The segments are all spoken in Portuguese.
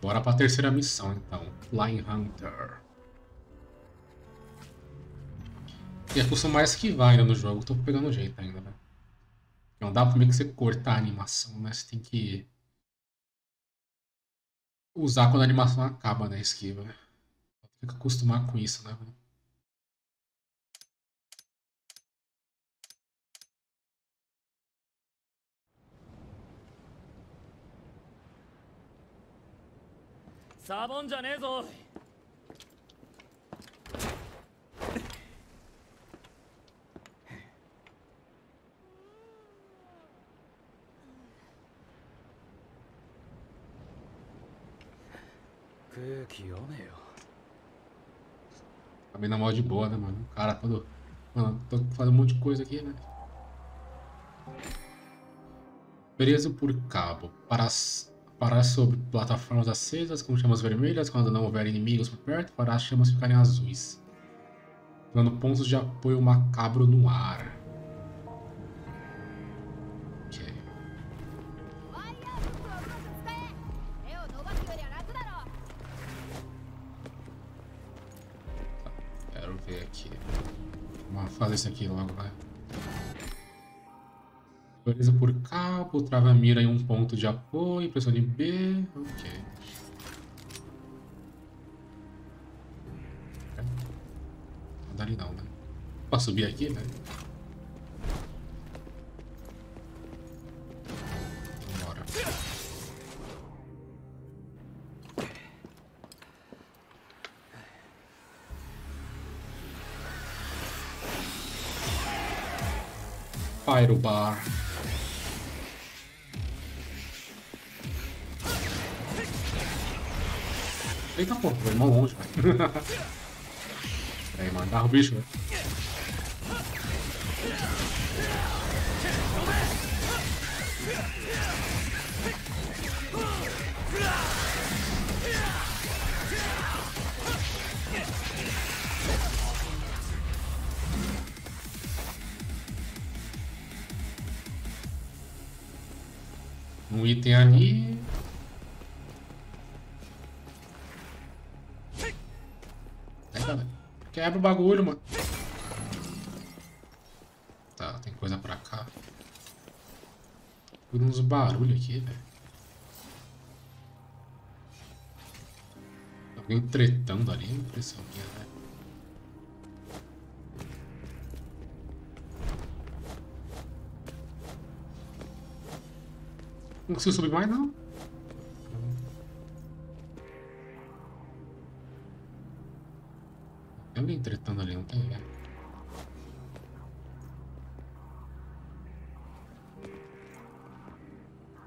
Bora pra terceira missão, então. Line Hunter. E acostumar a esquivar ainda no jogo. Tô pegando jeito ainda, né? Não dá pra meio que você cortar a animação, né? Você tem que usar quando a animação acaba, né? Esquiva, né? Tem que acostumar com isso, né? Sabão já né zo. Também na mão de boa, né, mano? O cara todo. Mano, tô fazendo um monte de coisa aqui, né? Preso por cabo. Parar sobre plataformas acesas com chamas vermelhas quando não houver inimigos por perto, para as chamas ficarem azuis, dando pontos de apoio macabro no ar. Ok. Tá, quero ver aqui. Vamos fazer isso aqui logo, vai. Beleza por cabo, trava a mira em um ponto de apoio, pressione B, ok. Não dá ali não, né? Posso subir aqui, né? Vambora. Pyro Bar. Eita porra, foi mó longe, velho. Peraí, mano, dá o bicho, velho. Um item ali. Quebra o bagulho, mano. Tá, tem coisa pra cá. Tem uns barulhos aqui, velho. Alguém tretando ali, impressão minha, velho. Não consigo subir mais, não. Tem alguém tretando ali, não tem, velho.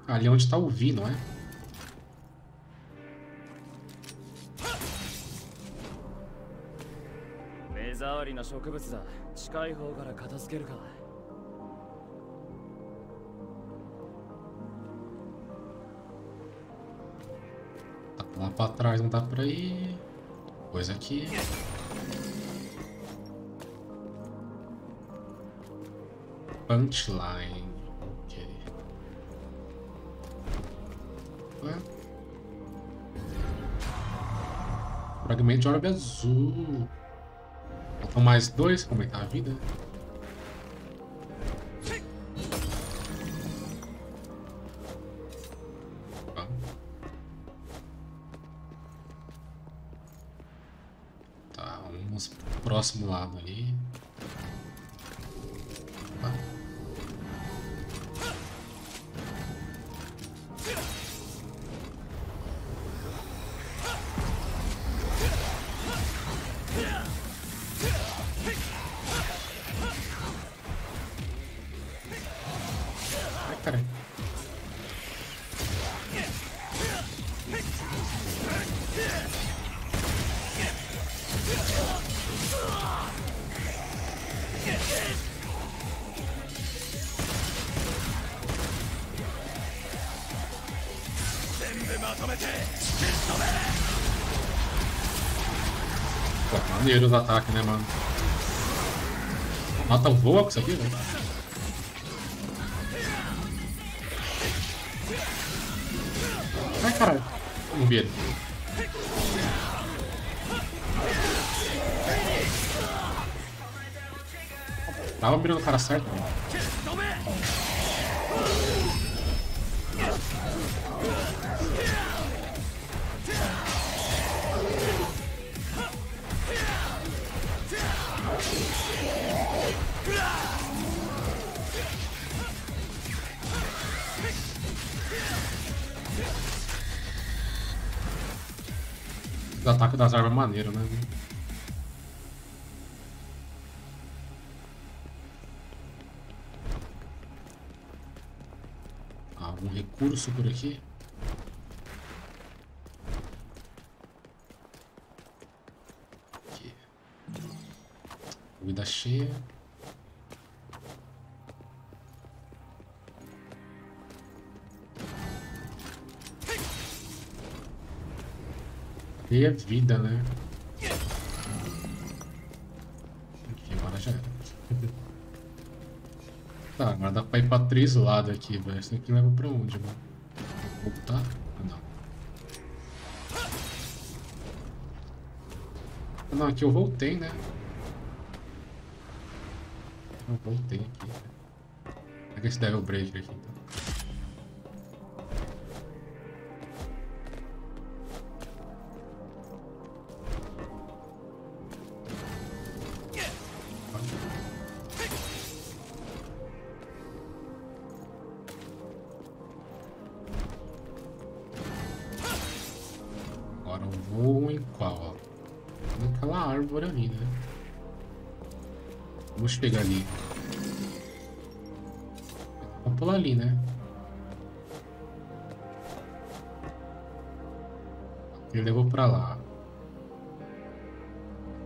Ali é onde tá o V, não é? Tá lá pra trás, não dá pra ir. Coisa aqui. Punchline, ok. Ué? Fragmento de orbe azul. Faltam mais dois pra aumentar a vida. Ah. Tá, vamos pro próximo lado ali. Pô, maneiro os ataques, né, mano? Mata voa com isso aqui, velho. Ai, caralho. убит. Tava abrindo o cara certo. Os ataques das armas é maneiro, né? Um recurso por aqui. Aqui. Vida cheia. E a vida, né? Aqui, agora já era. Tá, agora dá pra ir pra 3 lados aqui, velho. Isso aqui leva pra onde, mano? Voltar? Não. Não, aqui eu voltei, né? Eu voltei aqui. Pega esse Devil Breaker aqui, então. Pegar ali. Vamos pular ali, né? Ele levou pra lá.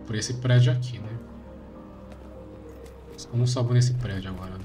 Por esse prédio aqui, né? Vamos salvar nesse prédio agora, né?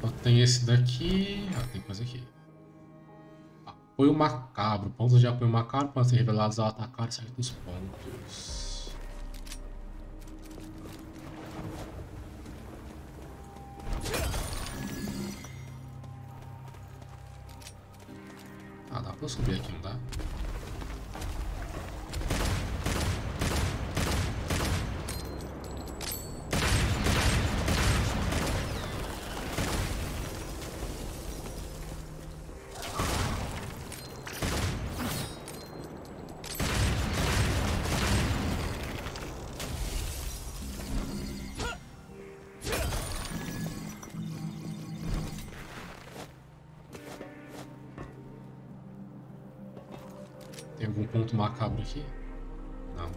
Só tem esse daqui. Ah, tem coisa aqui. Apoio macabro. Pontos de apoio macabro podem ser revelados ao atacar certos pontos. Ah, dá pra eu subir aqui, não dá? Macabro aqui? Não.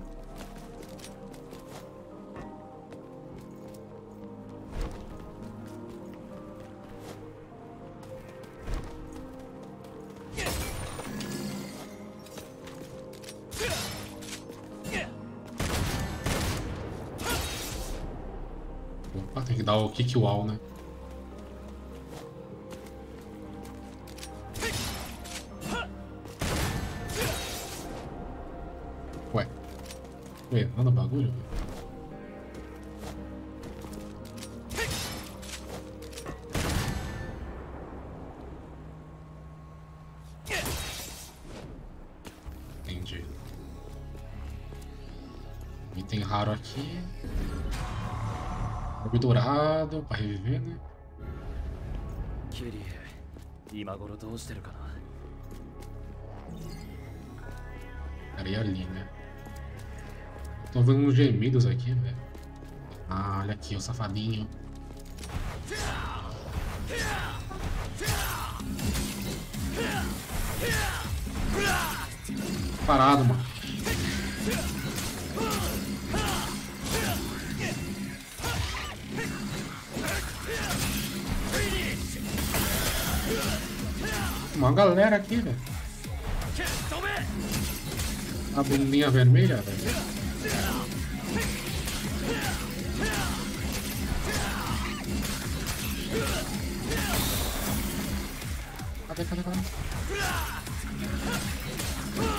Opa, tem que dar o kick wall, né? Manda bagulho. Entendi. Item raro aqui. Orbe dourado para reviver, né? Kyrie, imagoro dou shiteru kana? Era ali, né? Tô vendo uns gemidos aqui, velho. Ah, olha aqui, o safadinho. Parado, mano. uma galera aqui, velho. A bombinha vermelha, velho. Cadê, cadê, cadê?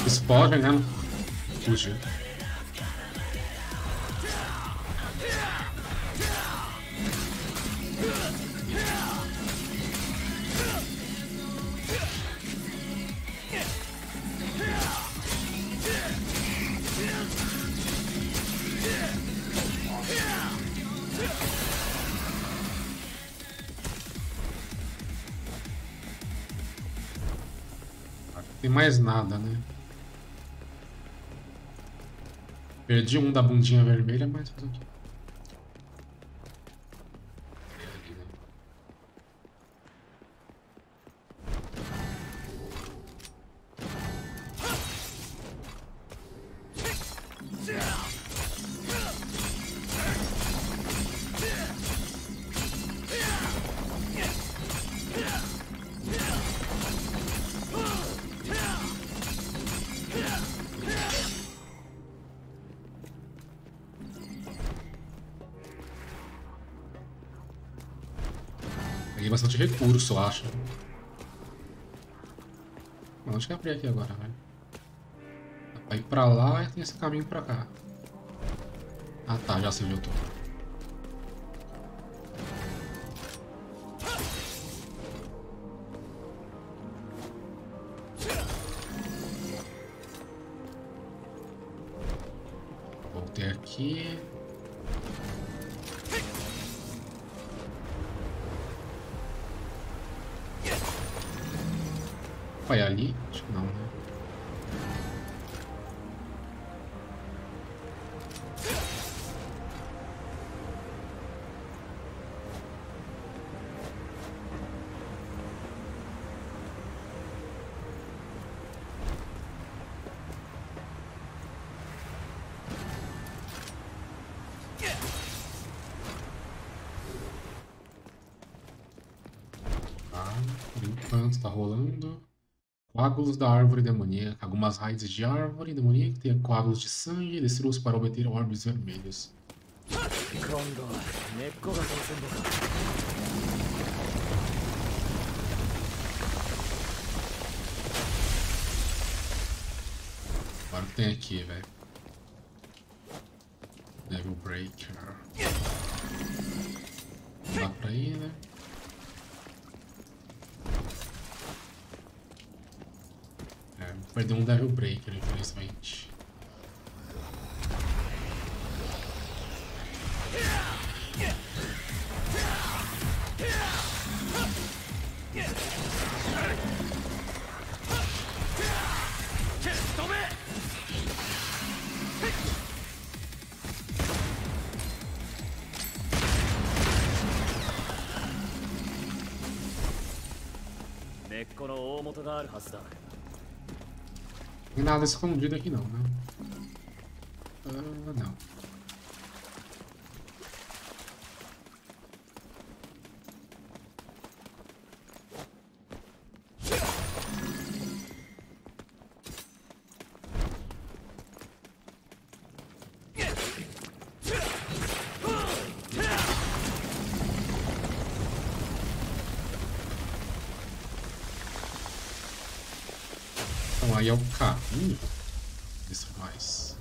Explode, né? Fugiu. Tem mais nada, né? Perdi um da bundinha vermelha, mas tudo aqui. Bastante recurso, acho. Mas onde que abri aqui agora, velho? Dá pra ir pra lá e tem esse caminho pra cá. Ah tá, já sei onde eu tô. Voltei aqui. Vai ali? Acho que não, né? Tá, por enquanto tá rolando. Coágulos da árvore demoníaca. Algumas raízes de árvore demoníaca têm coágulos de sangue e destruí-los para obter orbes vermelhos. Agora o que tem aqui, velho? Devil Breaker. Não dá pra ir, né? Perdeu um Devil Breaker, infelizmente. Não tem nada escondido aqui não, né? Ah, não. Aí é o caminho. Isso mais.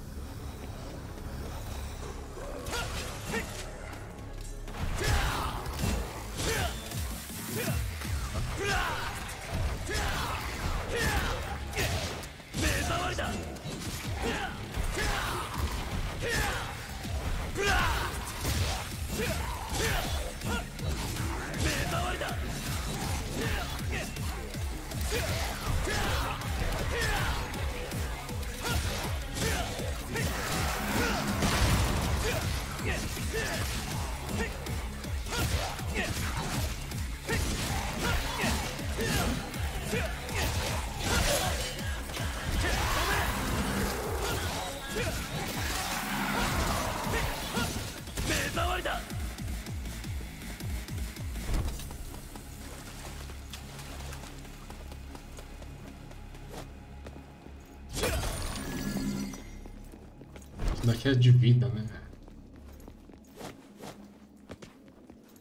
Daqui é de vida, né?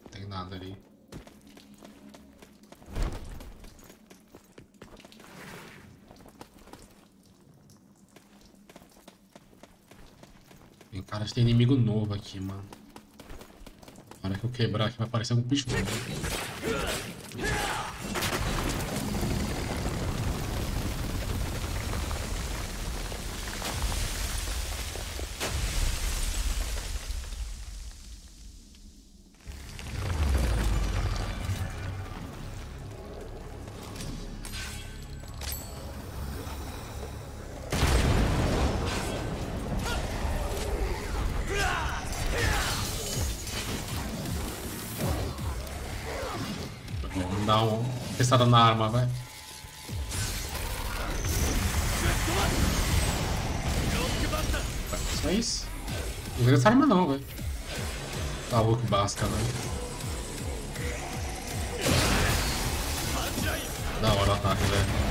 Não tem nada ali. Tem cara que tem inimigo novo aqui, mano. Na hora que eu quebrar aqui vai aparecer algum bicho novo. Dá uma testada na arma, vai. Só isso. Não usa essa arma não, velho. Tá louco que basta, velho. Da hora o ataque, velho.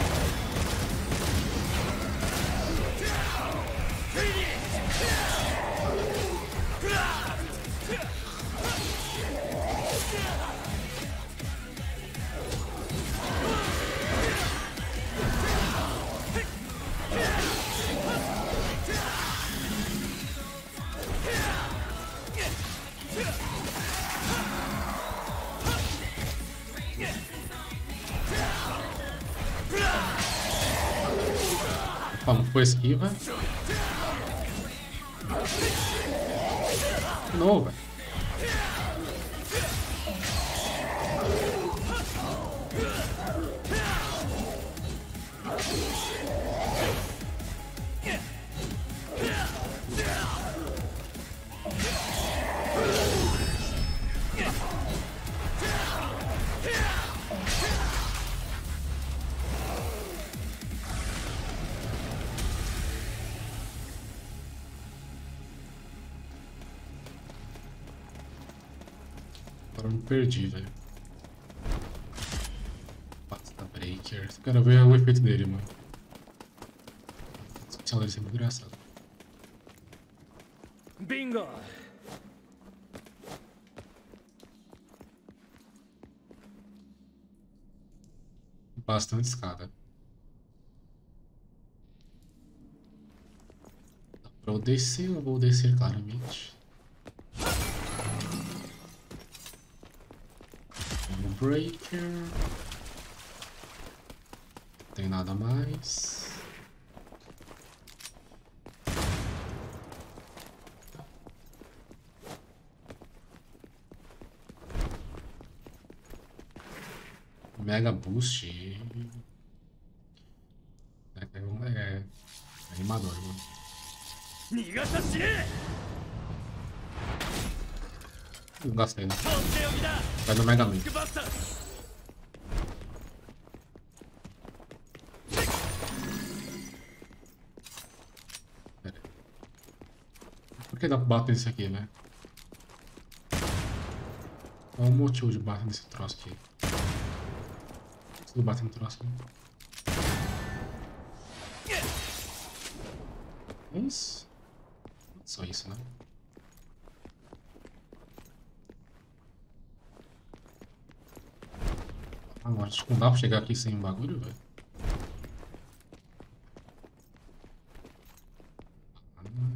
Não foi esquiva. De novo, velho. Me perdi, velho. Devil Breaker. Esse cara vê o efeito dele, mano. Esse especial dele é muito engraçado. Bingo! Bastante escada. Dá pra eu descer? Eu vou descer claramente. Breaker. Não tem nada mais. Mega Boost. É animador, mano. Não gastei, né? Vai no Mega Man. Por que dá pra bater nesse aqui, né? Qual o motivo de bater nesse troço aqui? Preciso bater no troço aqui. É isso? Só isso, né? Agora, acho que não dá pra chegar aqui sem bagulho, velho.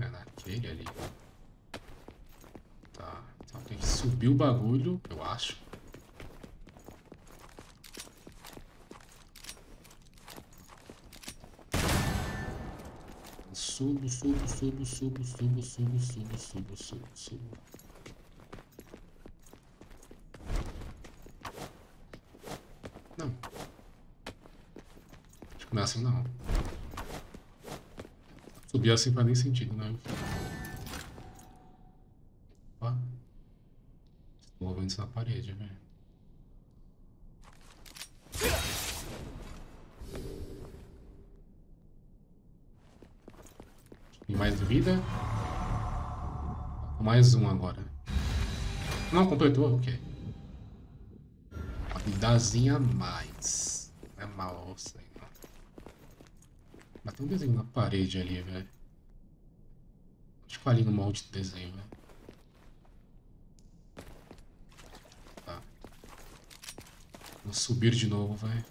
É naquele ali. Tá, então tem que subir o bagulho, eu acho. Subo, subo, subo, subo, subo, subo, subo, subo, subo, subo. Não. Acho que não é assim, não. Subir assim faz nem sentido, né? Ó. Estou movendo isso na parede, velho. Tem mais vida? Mais um agora. Não, completou, ok. Dazinha a mais. Não é mal isso aí, não. Mas tem um desenho na parede ali, velho. Acho que falei no maldito desenho, né? Tá. Vou subir de novo, velho.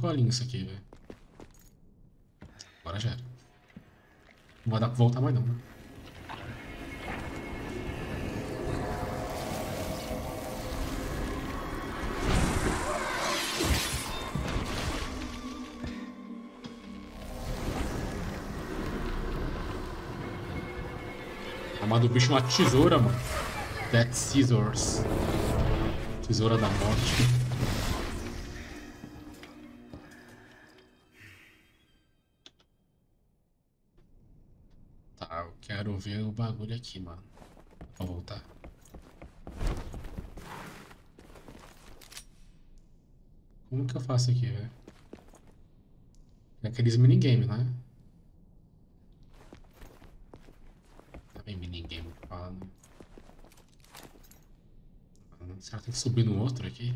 Colinho isso aqui, velho. Agora já era. Não vai dar pra voltar mais não, né? Chamar do bicho uma tesoura, mano. Death Scissors. Tesoura da morte. Quero ver o bagulho aqui, mano. Vou voltar. Como que eu faço aqui, velho? É aqueles minigames, né? Tá bem minigame que fala, né? Será que tem que subir no outro aqui?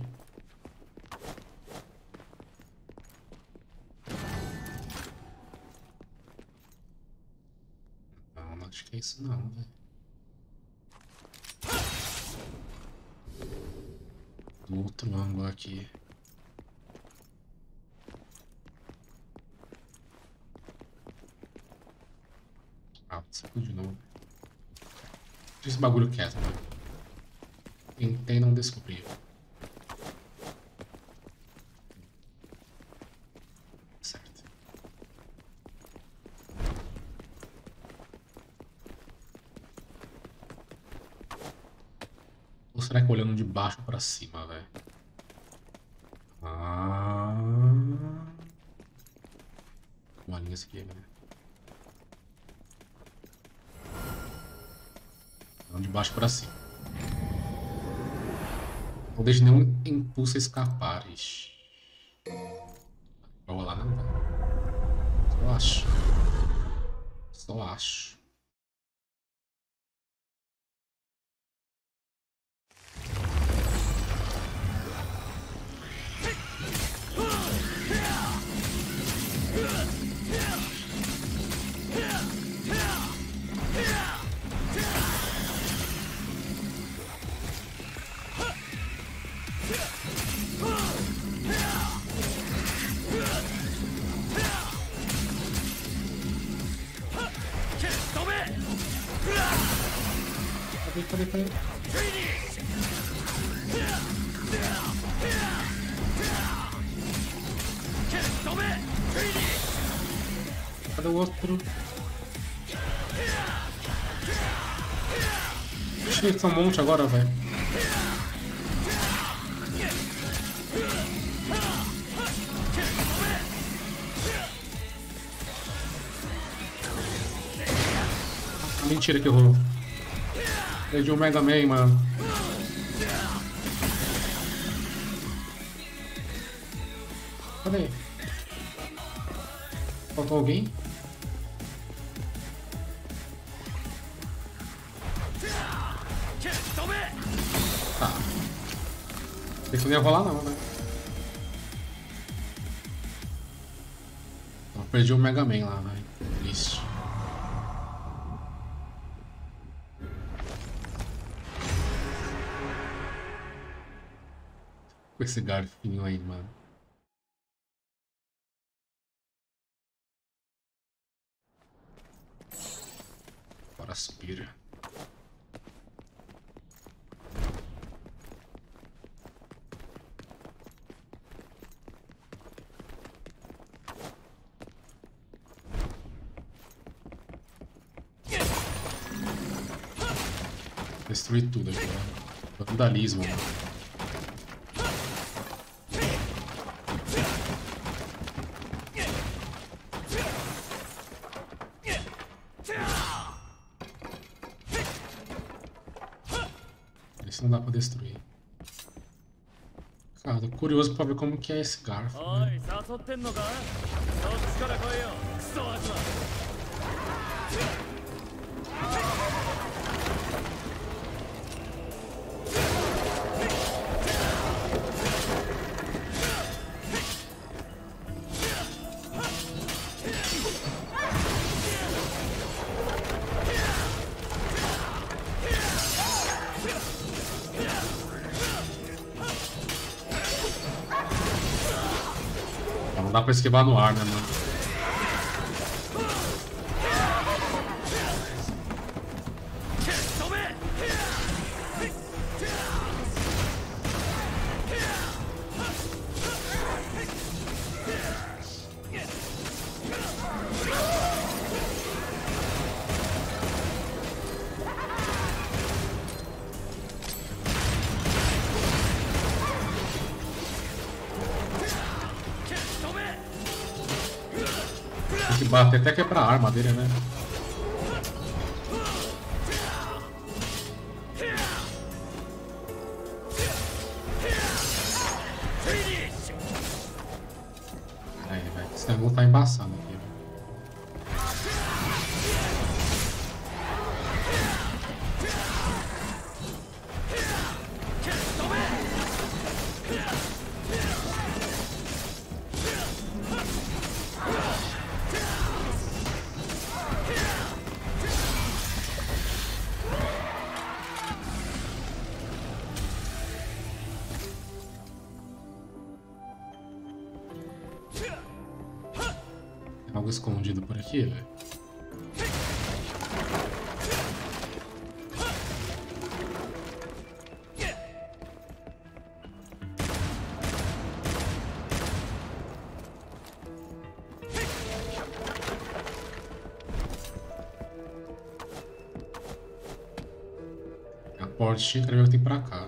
Acho que é isso não, velho. Do outro ângulo aqui. Ah, saiu de novo. Deixa esse bagulho quieto, né? Tentei não descobrir. Será que olhando de baixo pra cima, velho? Ah... Uma linha aqui, velho. Olhando de baixo pra cima. Não deixe nenhum impulso escapar, ixi. Vai rolar, não, velho? Só acho. Só acho. Cadê? Cadê o outro? Ixi, são um monte agora, velho. Mentira que eu vou. Perdi o Mega Man, mano. Cadê? Faltou alguém? Tá. Isso não ia rolar não, né? Eu perdi o Mega Man lá, velho. Triste. Com esse garfinho aí, mano. Bora subir. Destruir tudo aqui, né? Vandalismo, mano. Não dá pra destruir. Cara, tô curioso pra ver como que é esse garfo, né? Não dá pra esquivar no ar, né, mano? Bate até quebrar a arma dele, né? Aí, velho, esse negócio tá embaçado aqui. Algo escondido por aqui, velho. A portinha, quero ver o que tem pra cá.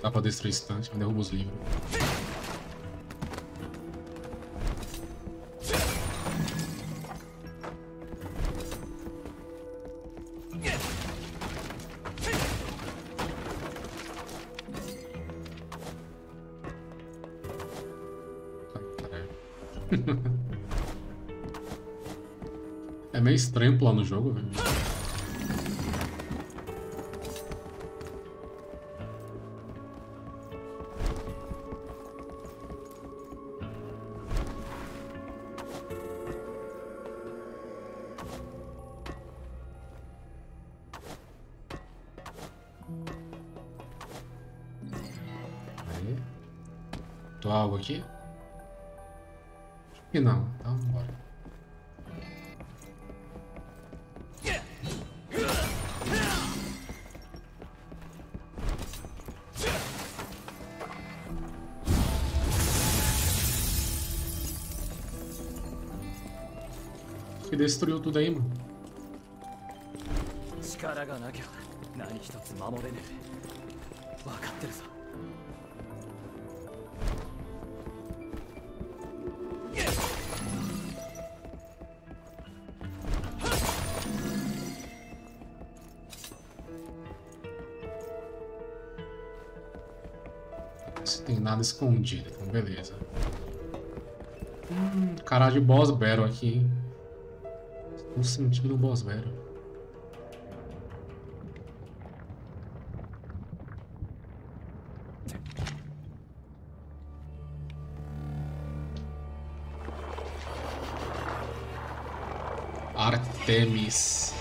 Dá pra destruir estante, eu derrubo os livros. É meio estranho pular no jogo, velho. Algo aqui? Acho que não, então bora. Acho que destruiu tudo aí, mano. Se tem nada escondido, então beleza. Caralho de boss battle aqui, hein? Estou sentindo o boss battle. Artemis.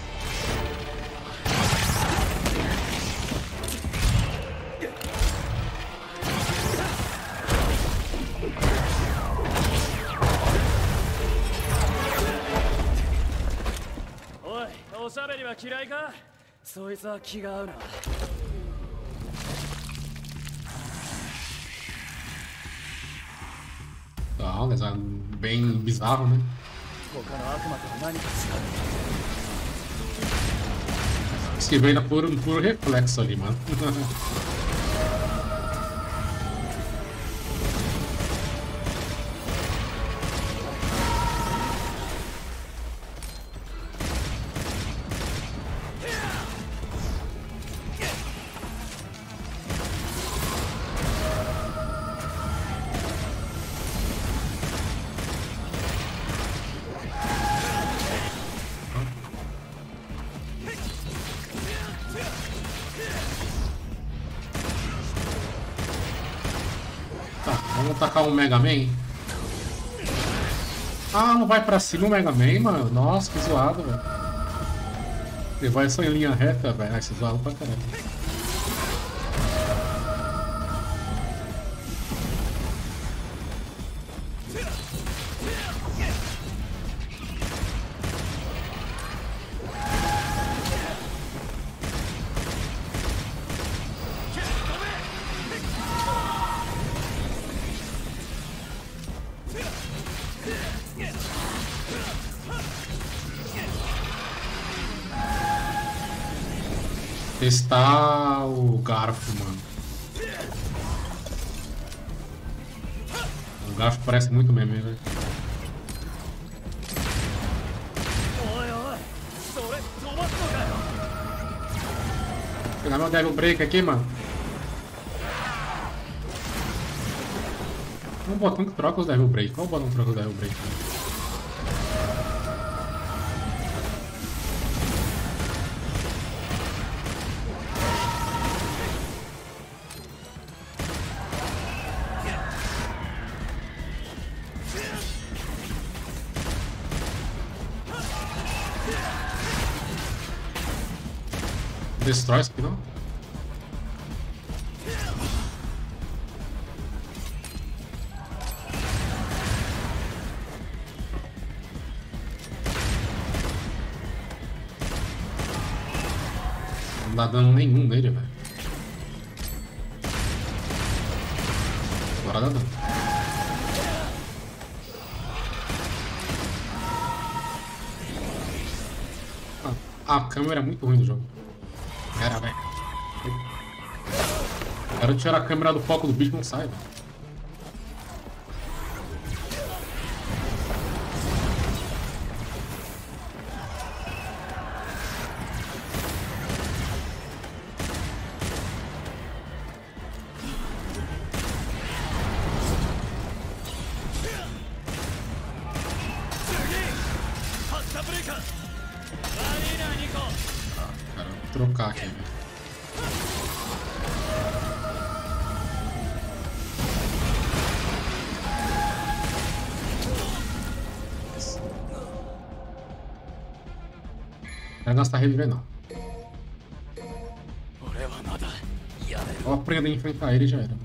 Tá, um design bem bizarro, né? Esquivei ainda por reflexo ali, mano. Vamos tacar um Mega Man? Ah, não vai pra cima o Mega Man, mano. Nossa, que zoado, velho. Ele vai só em linha reta, velho. Ai, se zoado pra caramba. Testar o garfo, mano. O garfo parece muito meme, né? Vou pegar meu Devil Breaker aqui, mano. Qual o botão que troca os Devil Breaker? Qual o botão que troca os Devil Breaker? Destrói isso aqui, não? Não dá dano nenhum nele, velho. Agora dá dano. A câmera é muito ruim do jogo. Cara, velho. Quero tirar a câmera do foco do bicho, não sai, velho. Trocar aqui, velho. Não é gastar reviver, não. Eu aprendo a enfrentar ele e já era.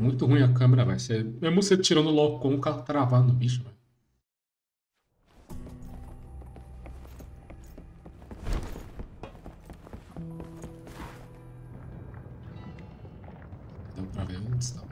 Muito ruim a câmera, vai ser. Mesmo você tirando logo com o carro travado no bicho, velho. Deu pra ver antes, tá bom.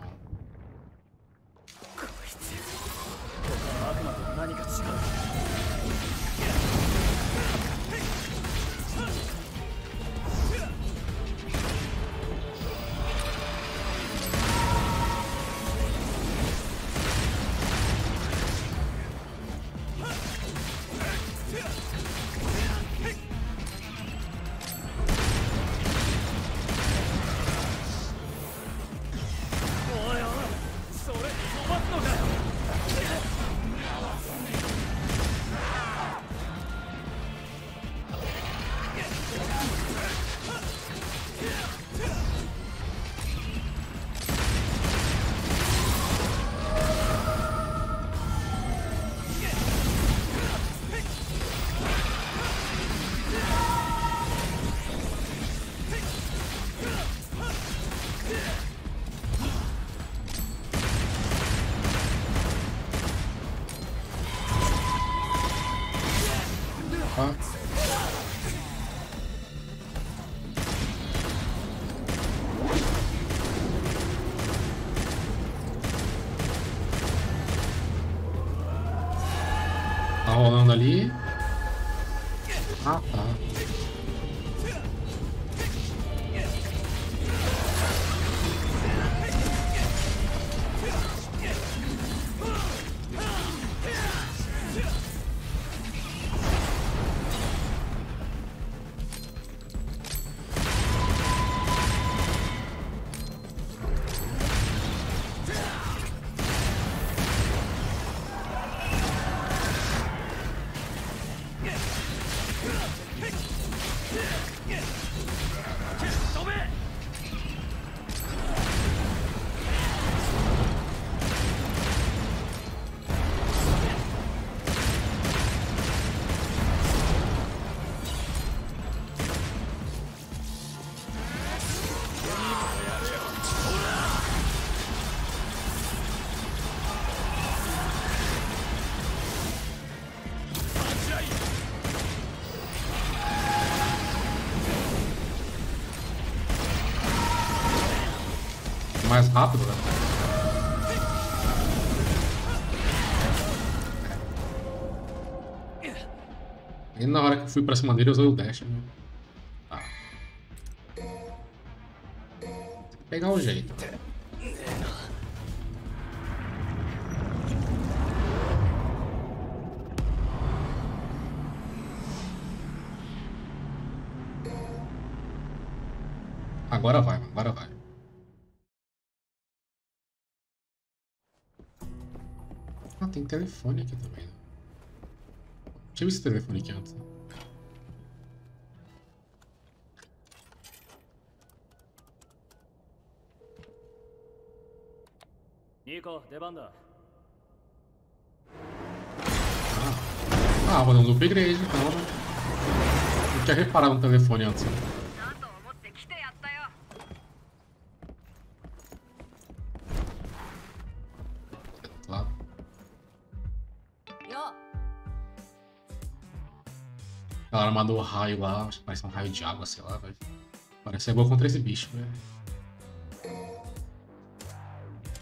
Tá rolando ali. Ah, tá. mais rápido, né? E na hora que eu fui pra cima dele, eu usei o dash, né? Tá. Tem que pegar o jeito. Agora vai, mano. Agora vai. Ah, tem telefone aqui também, né? Tive esse telefone aqui antes. Nico, debanda. Ah, vou dar um upgrade, então. Não tinha reparado no telefone antes. A galera mandou raio lá, acho que parece um raio de água, sei lá, velho. Parece ser boa contra esse bicho, velho.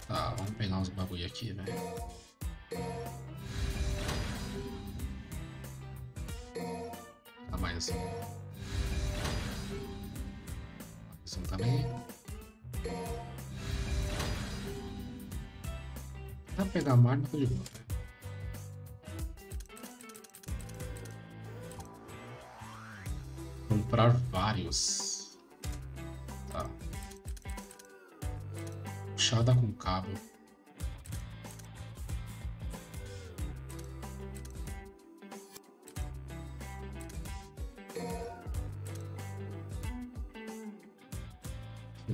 Tá, vamos pegar uns bagulho aqui, velho. Tá mais assim. Isso também. Dá pra pegar mais, não tô de boa, velho. Comprar vários. Tá. Puxada com cabo.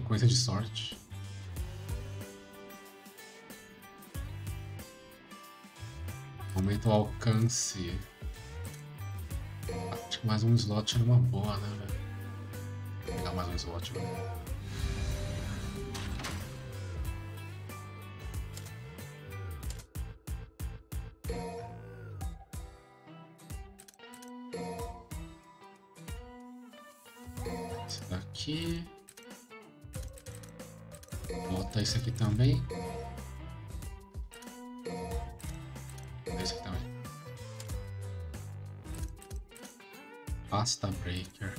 Coisa de sorte. Aumenta o alcance. Mais um slot numa boa, né, velho? Vou pegar mais um slot, velho. Esse daqui. Bota esse aqui também. Esse aqui também. Devil Breaker.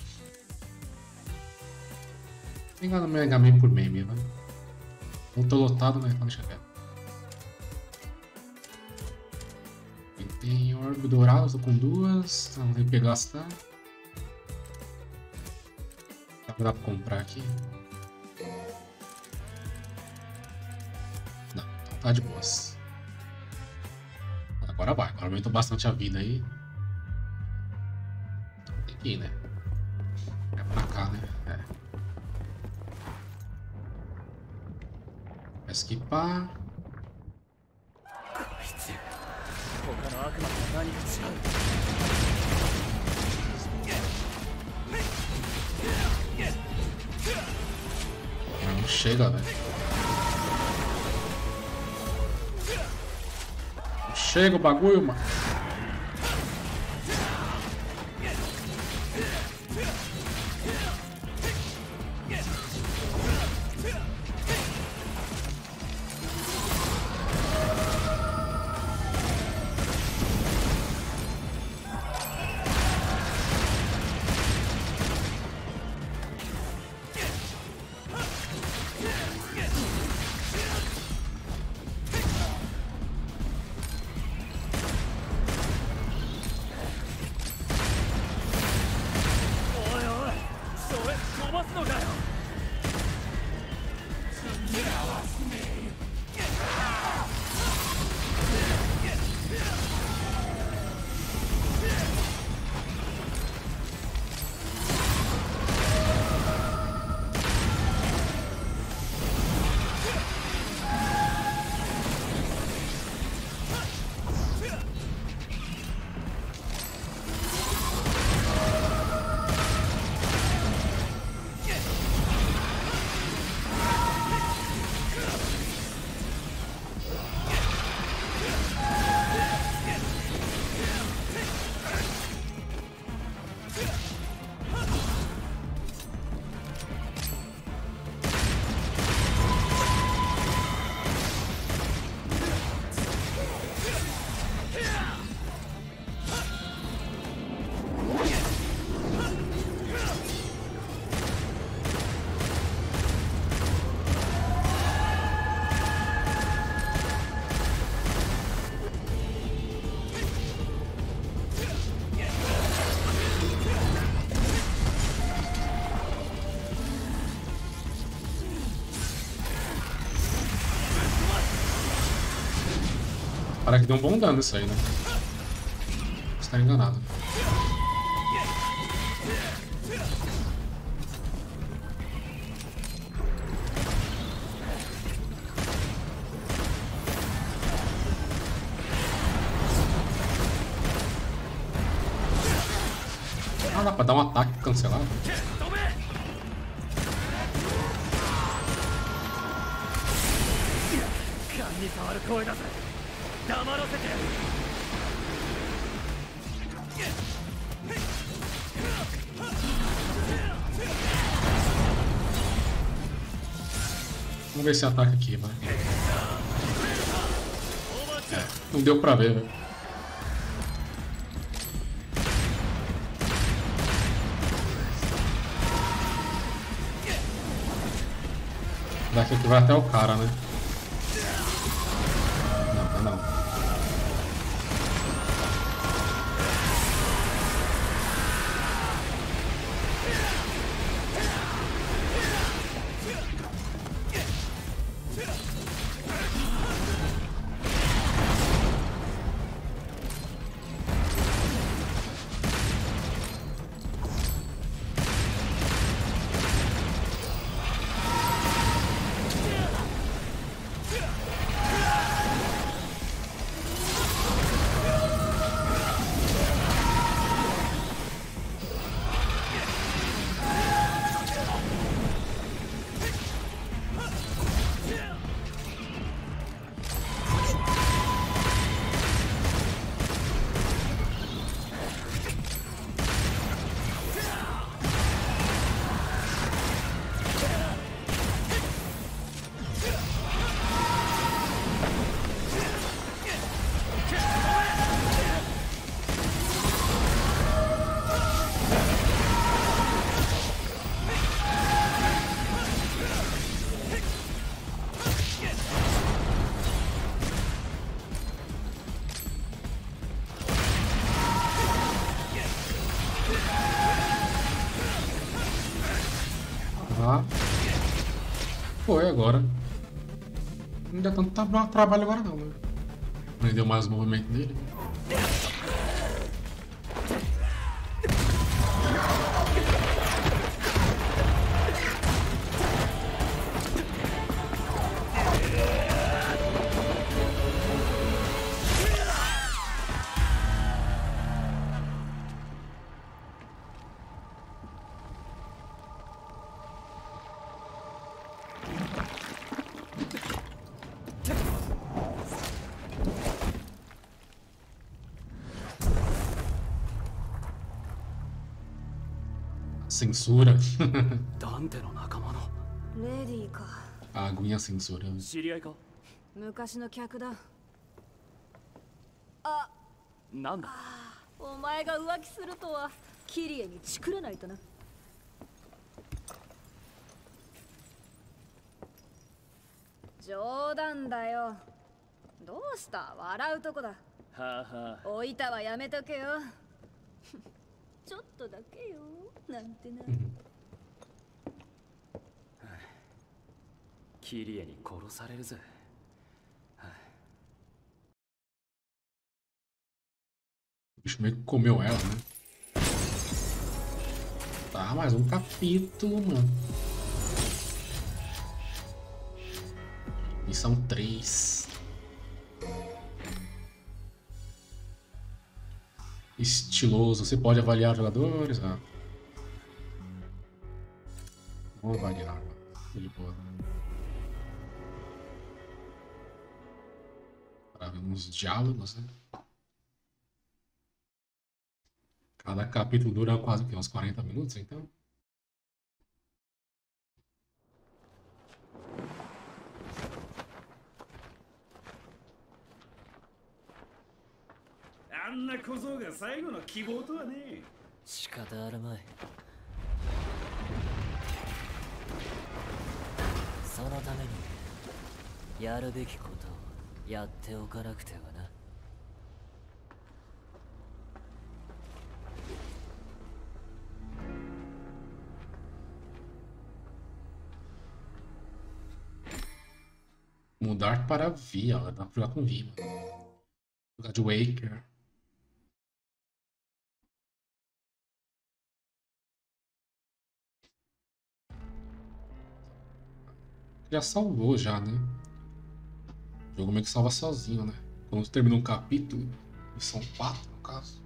Pegar no Mega Man por meme, vai. Não tô lotado, mas então deixa quieto. E tem orbe dourado, tô com duas. Não tem que gastar. Dá pra comprar aqui? Não, então tá de boas. Agora vai, agora aumentou bastante a vida aí. Aqui, né? É pra cá, né? É. Vai esquipar. Não chega, velho. Não chega o bagulho, mano. Caraca, deu um bom dano isso aí, né? Você tá enganado. Ah, dá pra dar um ataque cancelado? Vamos ver esse ataque aqui, vai. É, não deu pra ver, velho. Daqui aqui vai até o cara, né? Não. Foi agora. Não deu tanto trabalho agora não, né? Prendeu mais o movimento dele. Censura. A aguinha censura. O bicho meio que comeu ela, né? Tá, mais um capítulo, mano. Missão 3. Estiloso, você pode avaliar jogadores? Ah. Vou avaliar, ele pode. Para ver uns diálogos, né? Cada capítulo dura quase uns 40 minutos, então. Mudar para via, dá pra jogar com via. Lugar de Waker. Já salvou já, né? O jogo meio que salva sozinho, né? Quando termina um capítulo, são 4 no caso.